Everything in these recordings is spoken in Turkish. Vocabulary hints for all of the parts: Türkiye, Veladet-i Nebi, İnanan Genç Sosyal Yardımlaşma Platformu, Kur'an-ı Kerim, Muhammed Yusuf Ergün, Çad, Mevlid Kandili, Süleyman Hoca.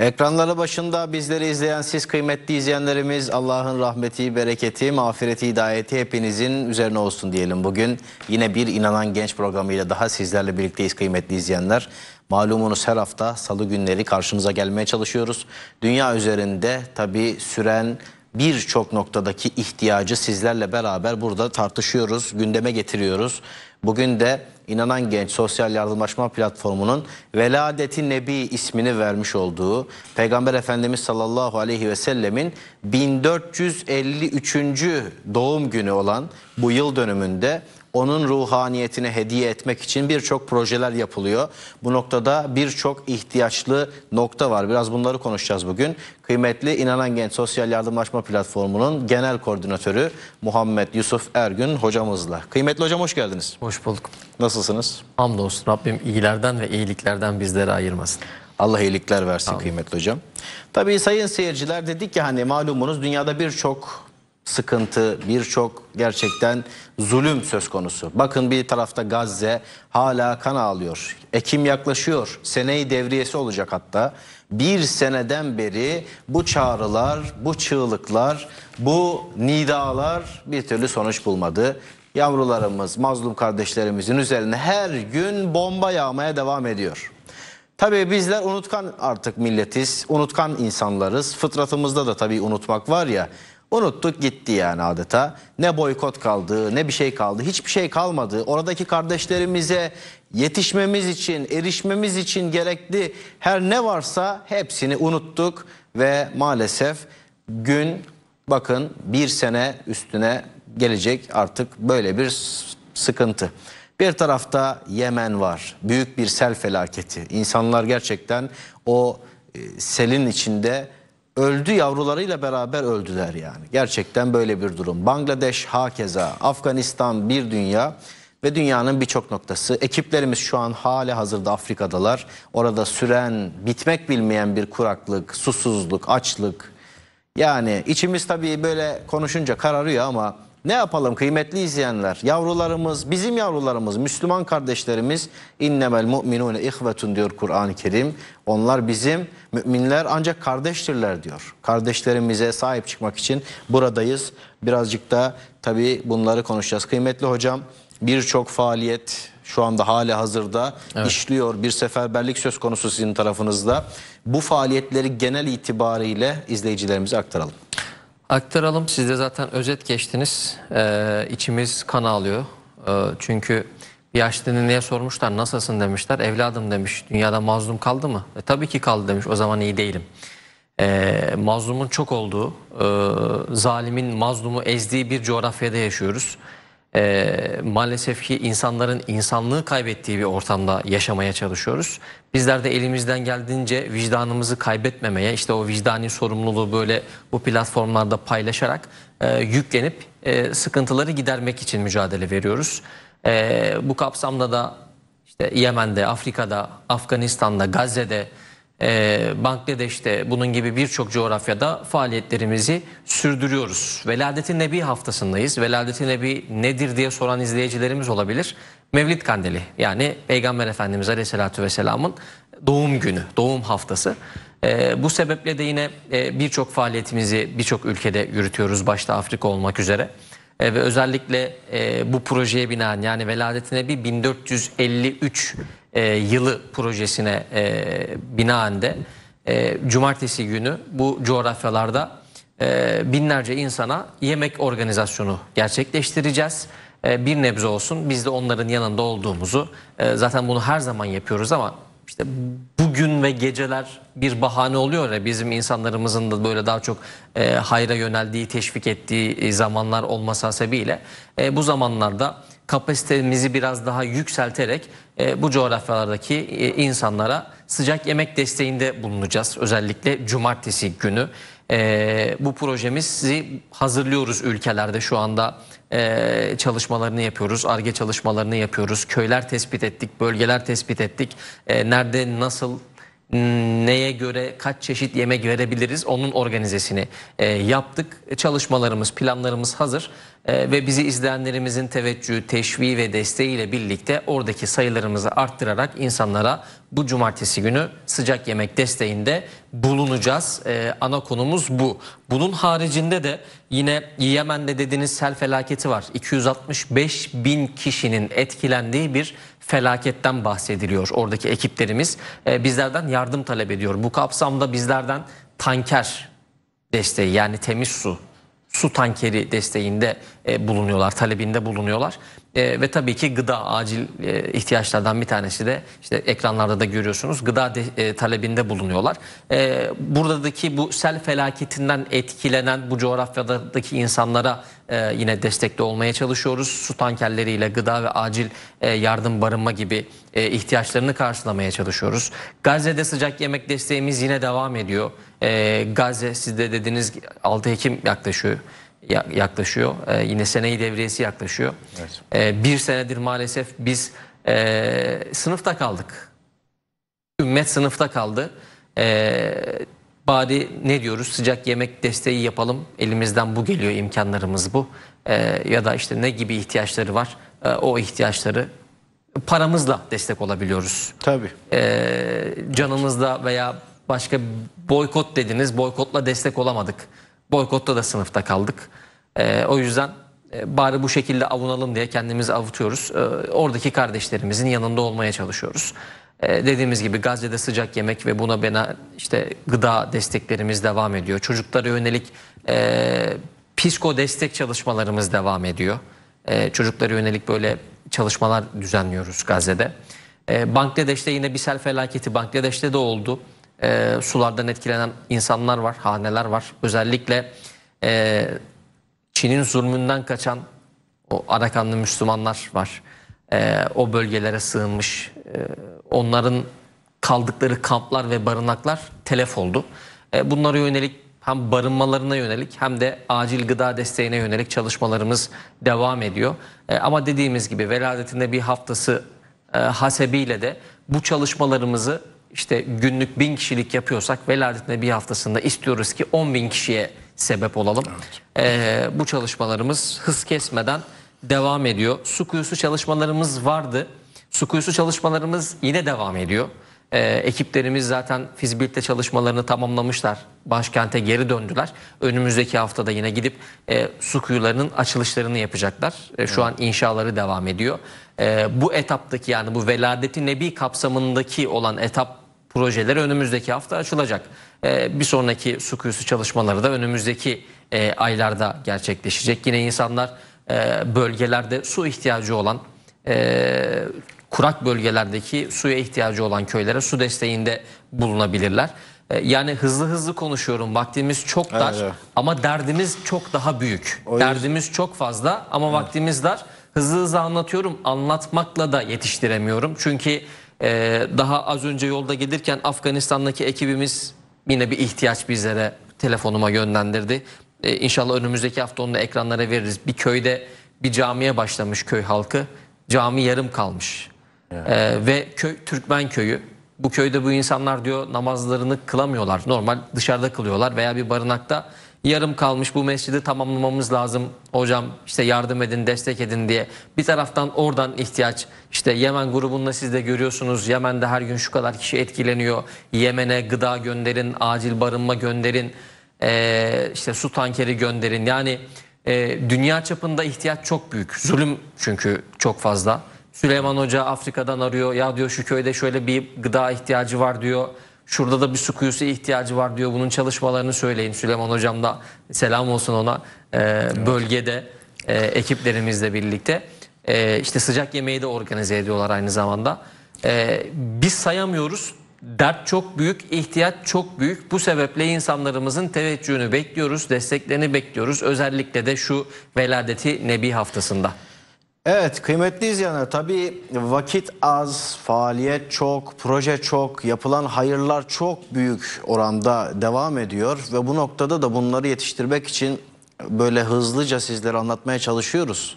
Ekranları başında bizleri izleyen siz kıymetli izleyenlerimiz, Allah'ın rahmeti, bereketi, mağfireti, hidayeti hepinizin üzerine olsun diyelim. Bugün yine bir inanan genç programıyla daha sizlerle birlikteyiz kıymetli izleyenler. Malumunuz her hafta salı günleri karşımıza gelmeye çalışıyoruz. Dünya üzerinde tabii süren birçok noktadaki ihtiyacı sizlerle beraber burada tartışıyoruz, gündeme getiriyoruz. Bugün de İnanan Genç Sosyal Yardımlaşma Platformu'nun Veladet-i Nebi ismini vermiş olduğu Peygamber Efendimiz sallallahu aleyhi ve sellemin 1453. doğum günü olan bu yıl dönümünde onun ruhaniyetine hediye etmek için birçok projeler yapılıyor. Bu noktada birçok ihtiyaçlı nokta var. Biraz bunları konuşacağız bugün. Kıymetli İnanan Genç Sosyal Yardımlaşma Platformu'nun genel koordinatörü Muhammed Yusuf Ergün hocamızla. Kıymetli hocam, hoş geldiniz. Hoş bulduk. Nasılsınız? Hamdolsun Rabbim, iyilerden ve iyiliklerden bizleri ayırmasın. Allah iyilikler versin. Tamam. Kıymetli hocam. Tabii sayın seyirciler, dedik ki hani malumunuz dünyada birçok sıkıntı, birçok gerçekten zulüm söz konusu. Bakın bir tarafta Gazze hala kan ağlıyor. Ekim yaklaşıyor. Seneyi devriyesi olacak hatta. Bir seneden beri bu çağrılar, bu çığlıklar, bu nidalar bir türlü sonuç bulmadı. Yavrularımız, mazlum kardeşlerimizin üzerine her gün bomba yağmaya devam ediyor. Tabii bizler unutkan artık milletiz, unutkan insanlarız. Fıtratımızda da tabii unutmak var ya. Unuttuk gitti yani adeta. Ne boykot kaldı, ne bir şey kaldı, hiçbir şey kalmadı. Oradaki kardeşlerimize yetişmemiz için, erişmemiz için gerekli her ne varsa hepsini unuttuk ve maalesef gün, bakın, bir sene üstüne gelecek artık böyle bir sıkıntı. Bir tarafta Yemen var, büyük bir sel felaketi. İnsanlar gerçekten o selin içinde öldü, yavrularıyla beraber öldüler yani. Gerçekten böyle bir durum. Bangladeş hakeza, Afganistan bir dünya ve dünyanın birçok noktası. Ekiplerimiz şu an hali hazırda Afrika'dalar. Orada süren, bitmek bilmeyen bir kuraklık, susuzluk, açlık. Yani içimiz tabii böyle konuşunca kararıyor ama ne yapalım kıymetli izleyenler? Yavrularımız, bizim yavrularımız, Müslüman kardeşlerimiz, innemel mu'minune ihvetun diyor Kur'an-ı Kerim. Onlar bizim müminler, ancak kardeştirler diyor. Kardeşlerimize sahip çıkmak için buradayız. Birazcık da tabii bunları konuşacağız. Kıymetli hocam, birçok faaliyet şu anda hali hazırda işliyor. Bir seferberlik söz konusu sizin tarafınızda. Bu faaliyetleri genel itibariyle izleyicilerimize aktaralım. Aktaralım. Siz de zaten özet geçtiniz. İçimiz kan ağlıyor. Çünkü bir yaşlının niye sormuşlar, nasılsın demişler. Evladım demiş, dünyada mazlum kaldı mı? Tabii ki kaldı demiş, o zaman iyi değilim. Mazlumun çok olduğu, zalimin mazlumu ezdiği bir coğrafyada yaşıyoruz. Maalesef ki insanların insanlığı kaybettiği bir ortamda yaşamaya çalışıyoruz. Bizler de elimizden geldiğince vicdanımızı kaybetmemeye, işte o vicdani sorumluluğu böyle bu platformlarda paylaşarak yüklenip sıkıntıları gidermek için mücadele veriyoruz. Bu kapsamda da işte Yemen'de, Afrika'da, Afganistan'da, Gazze'de, Bangladeş'te, bunun gibi birçok coğrafyada faaliyetlerimizi sürdürüyoruz. Veladet-i Nebi haftasındayız. Veladet-i Nebi nedir diye soran izleyicilerimiz olabilir. Mevlid Kandili, yani Peygamber Efendimiz Aleyhisselatü Vesselam'ın doğum günü, doğum haftası. Bu sebeple de yine birçok faaliyetimizi birçok ülkede yürütüyoruz, başta Afrika olmak üzere. Ve özellikle bu projeye binaen, yani Veladet-i Nebi 1453 yılı projesine binaen de cumartesi günü bu coğrafyalarda binlerce insana yemek organizasyonu gerçekleştireceğiz. Bir nebze olsun biz de onların yanında olduğumuzu, zaten bunu her zaman yapıyoruz ama işte bugün ve geceler bir bahane oluyor ya, bizim insanlarımızın da böyle daha çok hayra yöneldiği, teşvik ettiği zamanlar olması hasebiyle bu zamanlarda kapasitemizi biraz daha yükselterek bu coğrafyalardaki insanlara sıcak yemek desteğinde bulunacağız. Özellikle cumartesi günü bu projemizi hazırlıyoruz ülkelerde şu anda. Çalışmalarını yapıyoruz, Ar-Ge çalışmalarını yapıyoruz, köyler tespit ettik, bölgeler tespit ettik, nerede, nasıl, neye göre kaç çeşit yemek verebiliriz, onun organizesini yaptık. Çalışmalarımız, planlarımız hazır. ve bizi izleyenlerimizin teveccühü, teşviği ve desteğiyle birlikte oradaki sayılarımızı arttırarak insanlara bu cumartesi günü sıcak yemek desteğinde bulunacağız. Ana konumuz bu. Bunun haricinde de yine Yemen'de dediğiniz sel felaketi var. 265.000 kişinin etkilendiği bir felaketten bahsediliyor. Oradaki ekiplerimiz bizlerden yardım talep ediyor. Bu kapsamda bizlerden tanker desteği, yani temiz su tankeri desteğinde bulunuyorlar, talebinde bulunuyorlar. Ve tabii ki gıda, acil ihtiyaçlardan bir tanesi de işte ekranlarda da görüyorsunuz, gıda talebinde bulunuyorlar. Buradaki bu sel felaketinden etkilenen bu coğrafyadaki insanlara yine destekli olmaya çalışıyoruz. Su tankerleriyle gıda ve acil yardım, barınma gibi ihtiyaçlarını karşılamaya çalışıyoruz. Gazze'de sıcak yemek desteğimiz yine devam ediyor. Gazze, siz de dediniz, 6 Ekim yaklaşıyor. Yine seneyi devriyesi yaklaşıyor. Evet. Bir senedir maalesef biz sınıfta kaldık. Ümmet sınıfta kaldı. Bari ne diyoruz? Sıcak yemek desteği yapalım. Elimizden bu geliyor, imkanlarımız bu. Ya da işte ne gibi ihtiyaçları var? O ihtiyaçları paramızla destek olabiliyoruz. Tabii. Canımızla veya başka, boykot dediniz. Boykotla destek olamadık. Boykotta da sınıfta kaldık. O yüzden bari bu şekilde avunalım diye kendimizi avutuyoruz. Oradaki kardeşlerimizin yanında olmaya çalışıyoruz. Dediğimiz gibi Gazze'de sıcak yemek ve buna bena işte gıda desteklerimiz devam ediyor. Çocuklara yönelik psiko destek çalışmalarımız devam ediyor. Çocuklara yönelik böyle çalışmalar düzenliyoruz Gazze'de. Bangladeş'te yine bir sel felaketi Bangladeş'te de oldu. Sulardan etkilenen insanlar var, haneler var. Özellikle Çin'in zulmünden kaçan o Arakanlı Müslümanlar var. O bölgelere sığınmış. Onların kaldıkları kamplar ve barınaklar telef oldu. Bunlara yönelik, hem barınmalarına yönelik hem de acil gıda desteğine yönelik çalışmalarımız devam ediyor. Ama dediğimiz gibi Veladet-i Nebi haftası hasebiyle de bu çalışmalarımızı İşte günlük 1000 kişilik yapıyorsak, Veladet-i Nebi haftasında istiyoruz ki 10.000 kişiye sebep olalım. Evet. Bu çalışmalarımız hız kesmeden devam ediyor. Su kuyusu çalışmalarımız vardı. Su kuyusu çalışmalarımız yine devam ediyor. Ekiplerimiz zaten fizibilite çalışmalarını tamamlamışlar. Başkente geri döndüler. Önümüzdeki haftada yine gidip su kuyularının açılışlarını yapacaklar. Şu an inşaları devam ediyor. Bu etaptaki, yani bu Veladet-i Nebi kapsamındaki olan etap projeleri önümüzdeki hafta açılacak. Bir sonraki su kuyusu çalışmaları da önümüzdeki aylarda gerçekleşecek. Yine insanlar bölgelerde su ihtiyacı olan, kurak bölgelerdeki suya ihtiyacı olan köylere su desteğinde bulunabilirler. Yani hızlı konuşuyorum. Vaktimiz çok dar, evet, ama derdimiz çok daha büyük. Derdimiz çok fazla ama evet, vaktimiz dar. Hızlı anlatıyorum. Anlatmakla da yetiştiremiyorum. Çünkü daha az önce yolda gelirken Afganistan'daki ekibimiz yine bir ihtiyaç bizlere telefonuma yönlendirdi. İnşallah önümüzdeki hafta onu da ekranlara veririz. Bir köyde bir camiye başlamış köy halkı. Cami yarım kalmış. Evet. Ve köy Türkmen köyü. Bu köyde bu insanlar diyor namazlarını kılamıyorlar. Normal dışarıda kılıyorlar veya bir barınakta. Yarım kalmış, bu mescidi tamamlamamız lazım. Hocam işte yardım edin, destek edin diye. Bir taraftan oradan ihtiyaç. İşte Yemen grubunda siz de görüyorsunuz. Yemen'de her gün şu kadar kişi etkileniyor. Yemen'e gıda gönderin, acil barınma gönderin. İşte su tankeri gönderin. Yani dünya çapında ihtiyaç çok büyük. Zulüm çünkü çok fazla. Süleyman Hoca Afrika'dan arıyor. Ya diyor şu köyde şöyle bir gıda ihtiyacı var diyor. Şurada da bir su kuyusu ihtiyacı var diyor. Bunun çalışmalarını söyleyin. Süleyman Hocam da selam olsun ona. Bölgede ekiplerimizle birlikte. İşte sıcak yemeği de organize ediyorlar aynı zamanda. Biz sayamıyoruz. Dert çok büyük, ihtiyaç çok büyük. Bu sebeple insanlarımızın teveccühünü bekliyoruz, desteklerini bekliyoruz. Özellikle de şu Veladet-i Nebi haftasında. Evet kıymetli izleyenler, tabii vakit az, faaliyet çok, proje çok, yapılan hayırlar çok büyük oranda devam ediyor. Ve bu noktada da bunları yetiştirmek için böyle hızlıca sizlere anlatmaya çalışıyoruz.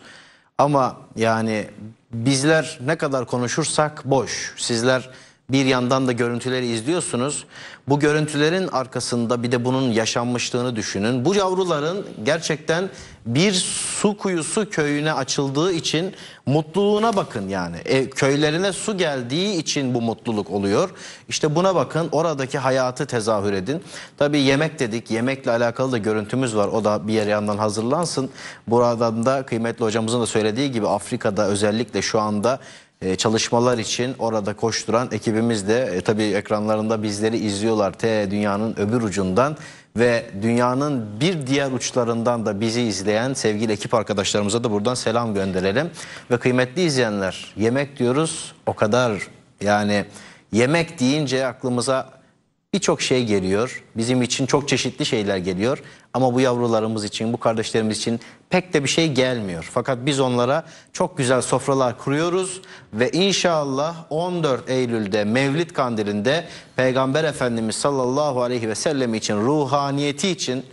Ama yani bizler ne kadar konuşursak boş. Sizler Bir yandan da görüntüleri izliyorsunuz. Bu görüntülerin arkasında bir de bunun yaşanmışlığını düşünün. Bu yavruların gerçekten bir su kuyusu köyüne açıldığı için mutluluğuna bakın yani. Köylerine su geldiği için bu mutluluk oluyor. İşte buna bakın, oradaki hayatı tezahür edin. Tabii yemek dedik, yemekle alakalı da görüntümüz var. O da bir yandan hazırlansın. Buradan da kıymetli hocamızın da söylediği gibi Afrika'da özellikle şu anda çalışmalar için orada koşturan ekibimiz de tabii ekranlarında bizleri izliyorlar. Dünyanın öbür ucundan ve dünyanın bir diğer uçlarından da bizi izleyen sevgili ekip arkadaşlarımıza da buradan selam gönderelim. Ve kıymetli izleyenler, yemek diyoruz, o kadar yani yemek deyince aklımıza birçok şey geliyor. Bizim için çok çeşitli şeyler geliyor. Ama bu yavrularımız için, bu kardeşlerimiz için pek de bir şey gelmiyor. Fakat biz onlara çok güzel sofralar kuruyoruz ve inşallah 14 Eylül'de Mevlid Kandili'nde Peygamber Efendimiz sallallahu aleyhi ve sellem için, ruhaniyeti için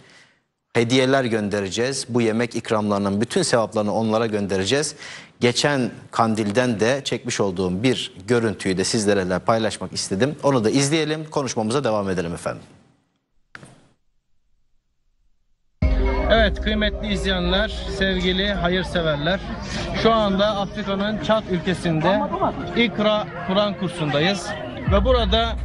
hediyeler göndereceğiz. Bu yemek ikramlarının bütün sevaplarını onlara göndereceğiz. Geçen kandilden de çekmiş olduğum bir görüntüyü de sizlerle paylaşmak istedim. Onu da izleyelim, konuşmamıza devam edelim efendim. Evet kıymetli izleyenler, sevgili hayırseverler, şu anda Afrika'nın Çad ülkesinde İkra Kur'an Kursu'ndayız ve burada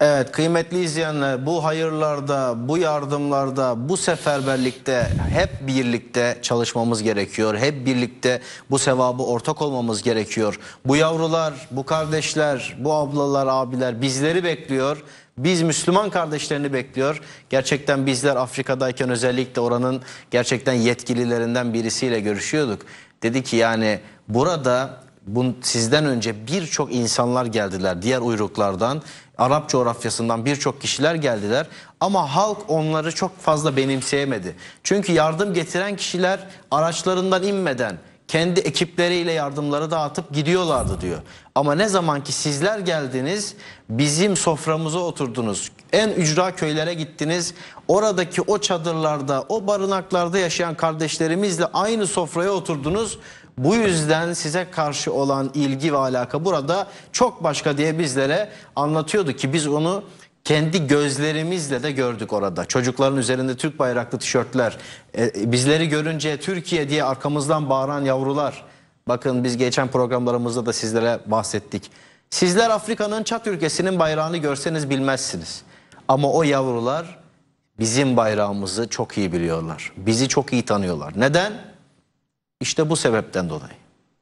evet kıymetli izleyenler, bu hayırlarda, bu yardımlarda, bu seferberlikte hep birlikte çalışmamız gerekiyor. Hep birlikte bu sevabı ortak olmamız gerekiyor. Bu yavrular, bu kardeşler, bu ablalar, abiler bizleri bekliyor. Biz Müslüman kardeşlerini bekliyor. Gerçekten bizler Afrika'dayken özellikle oranın gerçekten yetkililerinden birisiyle görüşüyorduk. Dedi ki yani burada sizden önce birçok insanlar geldiler diğer uyruklardan. Arap coğrafyasından birçok kişiler geldiler ama halk onları çok fazla benimseyemedi. Çünkü yardım getiren kişiler araçlarından inmeden kendi ekipleriyle yardımları dağıtıp gidiyorlardı diyor. Ama ne zaman ki sizler geldiniz, bizim soframıza oturdunuz, en ücra köylere gittiniz, oradaki o çadırlarda, o barınaklarda yaşayan kardeşlerimizle aynı sofraya oturdunuz. Bu yüzden size karşı olan ilgi ve alaka burada çok başka diye bizlere anlatıyordu ki biz onu kendi gözlerimizle de gördük orada. Çocukların üzerinde Türk bayraklı tişörtler, bizleri görünce Türkiye diye arkamızdan bağıran yavrular. Bakın biz geçen programlarımızda da sizlere bahsettik. Sizler Afrika'nın Çat ülkesinin bayrağını görseniz bilmezsiniz. Ama o yavrular bizim bayrağımızı çok iyi biliyorlar. Bizi çok iyi tanıyorlar. Neden? İşte bu sebepten dolayı.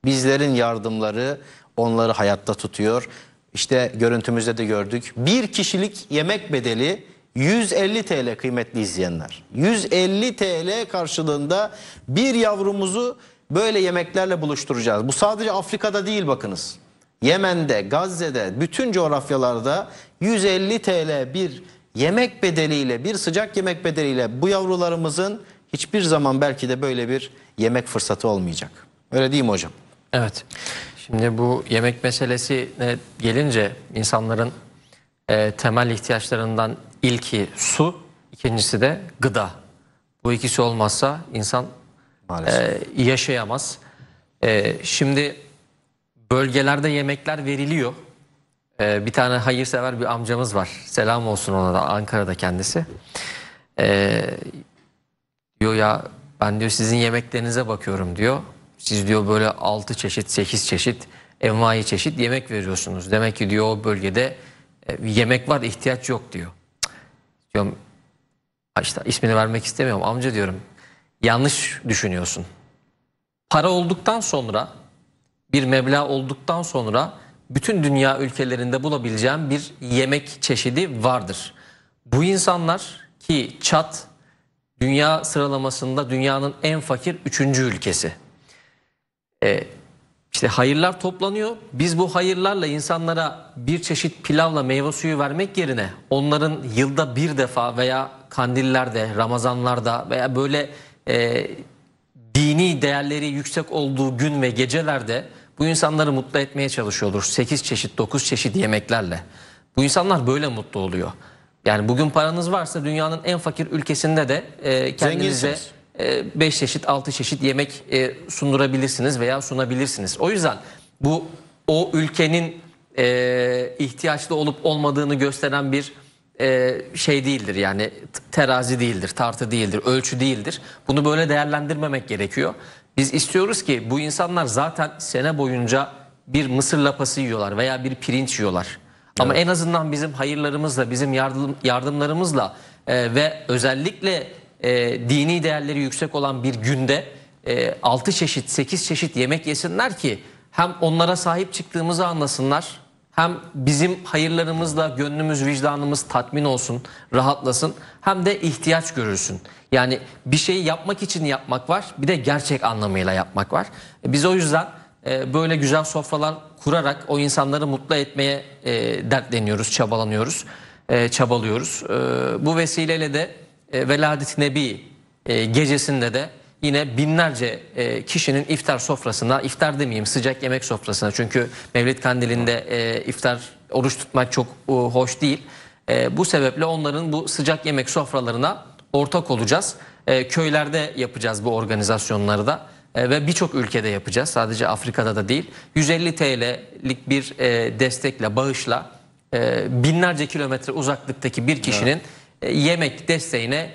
Bizlerin yardımları onları hayatta tutuyor. İşte görüntümüzde de gördük. Bir kişilik yemek bedeli 150 TL kıymetli izleyenler. 150 TL karşılığında bir yavrumuzu böyle yemeklerle buluşturacağız. Bu sadece Afrika'da değil bakınız. Yemen'de, Gazze'de, bütün coğrafyalarda 150 TL bir yemek bedeliyle, bir sıcak yemek bedeliyle bu yavrularımızın hiçbir zaman belki de böyle bir yemek fırsatı olmayacak. Öyle değil mi hocam? Evet. Şimdi bu yemek meselesine gelince insanların temel ihtiyaçlarından ilki su, ikincisi de gıda. Bu ikisi olmazsa insan yaşayamaz. Şimdi bölgelerde yemekler veriliyor. Bir tane hayırsever bir amcamız var. Selam olsun ona da, Ankara'da kendisi. Diyor ya ben diyor sizin yemeklerinize bakıyorum diyor. Siz diyor böyle 6 çeşit, 8 çeşit, envai çeşit yemek veriyorsunuz. Demek ki diyor o bölgede yemek var, ihtiyaç yok diyor. Diyorum işte ismini vermek istemiyorum amca diyorum. Yanlış düşünüyorsun. Para olduktan sonra, bir meblağ olduktan sonra bütün dünya ülkelerinde bulabileceğim bir yemek çeşidi vardır. Bu insanlar ki Çat dünya sıralamasında dünyanın en fakir 3. ülkesi. İşte hayırlar toplanıyor. Biz bu hayırlarla insanlara bir çeşit pilavla meyve suyu vermek yerine onların yılda bir defa veya kandillerde, Ramazanlarda veya böyle dini değerleri yüksek olduğu gün ve gecelerde bu insanları mutlu etmeye çalışıyordur. 8 çeşit, 9 çeşit yemeklerle. Bu insanlar böyle mutlu oluyor. Yani bugün paranız varsa dünyanın en fakir ülkesinde de kendinize 5 çeşit, 6 çeşit yemek sundurabilirsiniz veya sunabilirsiniz. O yüzden bu o ülkenin ihtiyaçlı olup olmadığını gösteren bir şey değildir. Yani terazi değildir, tartı değildir, ölçü değildir. Bunu böyle değerlendirmemek gerekiyor. Biz istiyoruz ki bu insanlar zaten sene boyunca bir mısır lapası yiyorlar veya bir pirinç yiyorlar. Ama evet, en azından bizim hayırlarımızla, bizim yardımlarımızla ve özellikle dini değerleri yüksek olan bir günde 6 çeşit, 8 çeşit yemek yesinler ki hem onlara sahip çıktığımızı anlasınlar, hem bizim hayırlarımızla gönlümüz, vicdanımız tatmin olsun, rahatlasın, hem de ihtiyaç görülsün. Yani bir şeyi yapmak için yapmak var, bir de gerçek anlamıyla yapmak var. Biz o yüzden böyle güzel sofralar kurarak o insanları mutlu etmeye dertleniyoruz, çabalıyoruz. Bu vesileyle de Veladet-i Nebi gecesinde de yine binlerce kişinin iftar sofrasına, iftar demeyeyim sıcak yemek sofrasına, çünkü Mevlid Kandili'nde iftar, oruç tutmak çok hoş değil. Bu sebeple onların bu sıcak yemek sofralarına ortak olacağız. Köylerde yapacağız bu organizasyonları da ve birçok ülkede yapacağız. Sadece Afrika'da da değil. 150 TL'lik bir destekle, bağışla binlerce kilometre uzaklıktaki bir kişinin yemek desteğine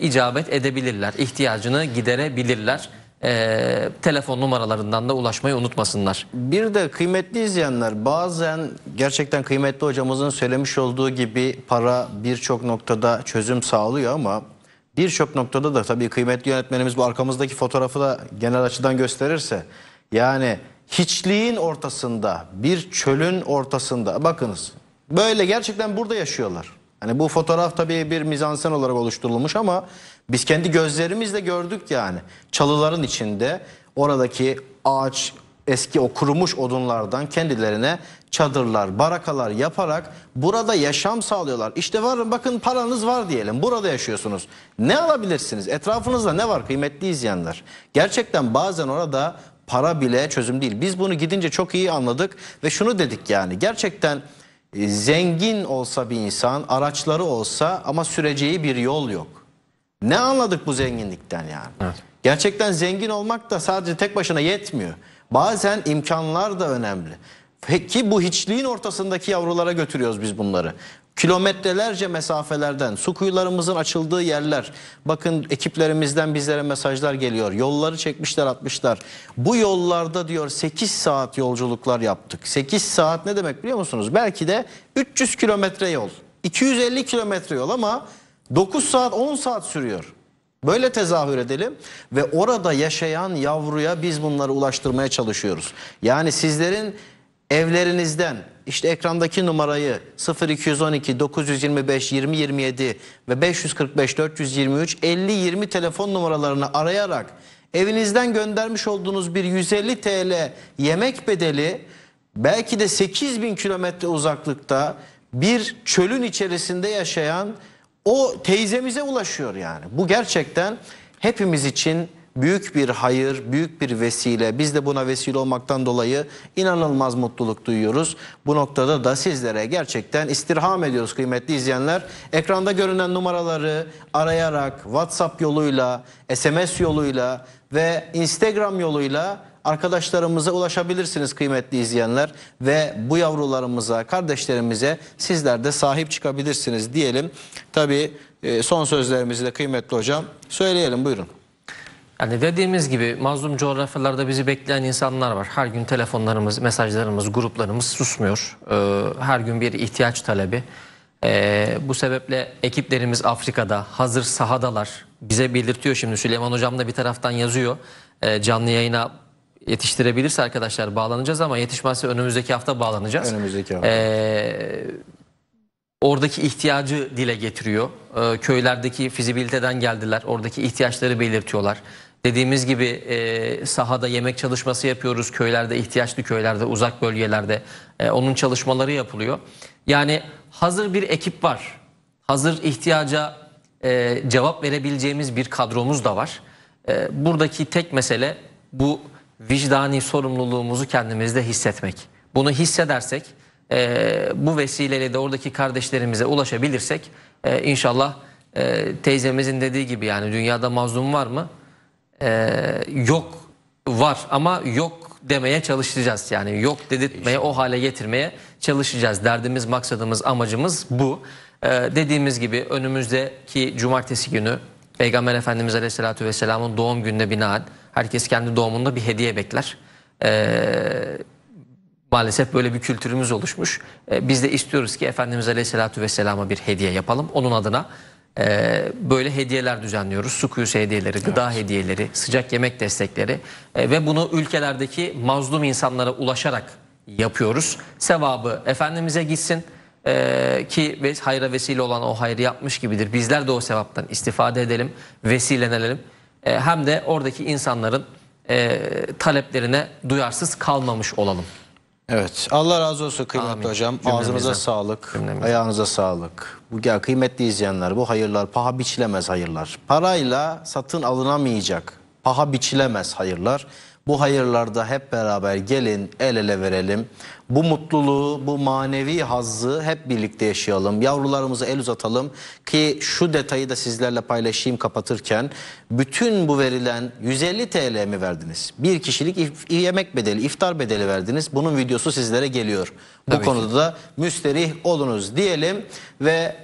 icabet edebilirler. İhtiyacını giderebilirler. Telefon numaralarından da ulaşmayı unutmasınlar. Bir de kıymetli izleyenler, bazen gerçekten kıymetli hocamızın söylemiş olduğu gibi para birçok noktada çözüm sağlıyor ama birçok noktada da tabii kıymetli yönetmenimiz bu arkamızdaki fotoğrafı da genel açıdan gösterirse, yani hiçliğin ortasında, bir çölün ortasında, bakınız böyle gerçekten burada yaşıyorlar. Hani bu fotoğraf tabii bir mizansen olarak oluşturulmuş ama biz kendi gözlerimizle gördük yani. Çalıların içinde oradaki ağaç, eski o kurumuş odunlardan kendilerine çadırlar, barakalar yaparak burada yaşam sağlıyorlar. İşte var, bakın paranız var diyelim, burada yaşıyorsunuz. Ne alabilirsiniz? Etrafınızda ne var kıymetli izleyenler? Gerçekten bazen orada para bile çözüm değil. Biz bunu gidince çok iyi anladık ve şunu dedik yani, gerçekten zengin olsa bir insan, araçları olsa ama süreceği bir yol yok. Ne anladık bu zenginlikten yani? Evet. Gerçekten zengin olmak da sadece tek başına yetmiyor. Bazen imkanlar da önemli. Peki bu hiçliğin ortasındaki yavrulara götürüyoruz biz bunları. Kilometrelerce mesafelerden, su kuyularımızın açıldığı yerler. Bakın ekiplerimizden bizlere mesajlar geliyor. Yolları çekmişler, atmışlar. Bu yollarda diyor 8 saat yolculuklar yaptık. 8 saat ne demek biliyor musunuz? Belki de 300 kilometre yol, 250 kilometre yol ama 9 saat, 10 saat sürüyor. Böyle tezahür edelim ve orada yaşayan yavruya biz bunları ulaştırmaya çalışıyoruz. Yani sizlerin evlerinizden, işte ekrandaki numarayı 0212 925 2027 ve 545 423 5020 telefon numaralarını arayarak evinizden göndermiş olduğunuz bir 150 TL yemek bedeli belki de 8000 kilometre uzaklıkta bir çölün içerisinde yaşayan o teyzemize ulaşıyor yani. Bu gerçekten hepimiz için büyük bir hayır, büyük bir vesile. Biz de buna vesile olmaktan dolayı inanılmaz mutluluk duyuyoruz. Bu noktada da sizlere gerçekten istirham ediyoruz kıymetli izleyenler. Ekranda görünen numaraları arayarak, WhatsApp yoluyla, SMS yoluyla ve Instagram yoluyla arkadaşlarımıza ulaşabilirsiniz kıymetli izleyenler. Ve bu yavrularımıza, kardeşlerimize sizler de sahip çıkabilirsiniz diyelim. Tabii son sözlerimizi de kıymetli hocam söyleyelim, buyurun. Yani dediğimiz gibi mazlum coğrafyalarda bizi bekleyen insanlar var. Her gün telefonlarımız, mesajlarımız, gruplarımız susmuyor. Her gün bir ihtiyaç talebi. Bu sebeple ekiplerimiz Afrika'da, hazır sahadalar, bize belirtiyor. Şimdi Süleyman Hocam da bir taraftan yazıyor. Canlı yayına yetiştirebilirse arkadaşlar bağlanacağız ama yetişmezse önümüzdeki hafta bağlanacağız. Önümüzdeki hafta. oradaki ihtiyacı dile getiriyor. Köylerdeki fizibiliteden geldiler, oradaki ihtiyaçları belirtiyorlar. Dediğimiz gibi sahada yemek çalışması yapıyoruz, köylerde, ihtiyaçlı köylerde, uzak bölgelerde onun çalışmaları yapılıyor. Yani hazır bir ekip var, hazır ihtiyaca cevap verebileceğimiz bir kadromuz da var. Buradaki tek mesele bu vicdani sorumluluğumuzu kendimizde hissetmek. Bunu hissedersek, bu vesileyle de oradaki kardeşlerimize ulaşabilirsek inşallah teyzemizin dediği gibi, yani dünyada mazlum var mı? Yok, var ama yok demeye çalışacağız. Yani yok dedirtmeye, o hale getirmeye çalışacağız. Derdimiz, maksadımız, amacımız bu. Dediğimiz gibi önümüzdeki cumartesi günü Peygamber Efendimiz Aleyhisselatü Vesselam'ın doğum gününe binaen herkes kendi doğumunda bir hediye bekler. Maalesef böyle bir kültürümüz oluşmuş. Biz de istiyoruz ki Efendimiz Aleyhisselatü Vesselam'a bir hediye yapalım. Onun adına böyle hediyeler düzenliyoruz. Su kuyusu hediyeleri, gıda hediyeleri, sıcak yemek destekleri ve bunu ülkelerdeki mazlum insanlara ulaşarak yapıyoruz. Sevabı Efendimiz'e gitsin ki hayra vesile olan o hayrı yapmış gibidir. Bizler de o sevaptan istifade edelim, vesilenelim. Hem de oradaki insanların taleplerine duyarsız kalmamış olalım. Evet, Allah razı olsun kıymetli hocam. Ağzınıza sağlık, ayağınıza sağlık. Bu kıymetli izleyenler, bu hayırlar paha biçilemez hayırlar. Parayla satın alınamayacak, paha biçilemez hayırlar. Bu hayırlarda hep beraber gelin, el ele verelim. Bu mutluluğu, bu manevi hazzı hep birlikte yaşayalım. Yavrularımıza el uzatalım ki şu detayı da sizlerle paylaşayım kapatırken. Bütün bu verilen 150 TL mi verdiniz? Bir kişilik yemek bedeli, iftar bedeli verdiniz. Bunun videosu sizlere geliyor. Bu konuda da müsterih olunuz diyelim ve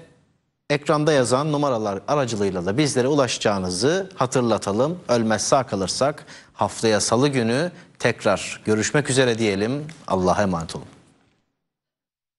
ekranda yazan numaralar aracılığıyla da bizlere ulaşacağınızı hatırlatalım. Ölmez sağ kalırsak haftaya salı günü tekrar görüşmek üzere diyelim. Allah'a emanet olun.